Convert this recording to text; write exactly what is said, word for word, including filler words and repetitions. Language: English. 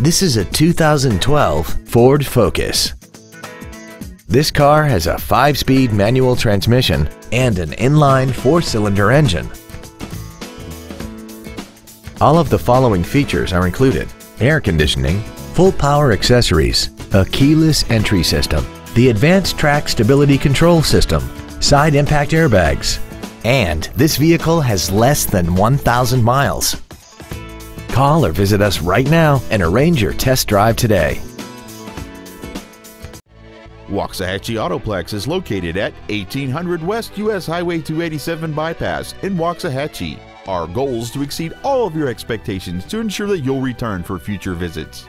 This is a two thousand twelve Ford Focus. This car has a five-speed manual transmission and an inline four-cylinder engine. All of the following features are included: air conditioning, full power accessories, a keyless entry system, the advanced track stability control system, side impact airbags, and this vehicle has less than one thousand miles. Call or visit us right now and arrange your test drive today. Waxahachie Autoplex is located at eighteen hundred West U S Highway two eighty-seven Bypass in Waxahachie. Our goal is to exceed all of your expectations to ensure that you'll return for future visits.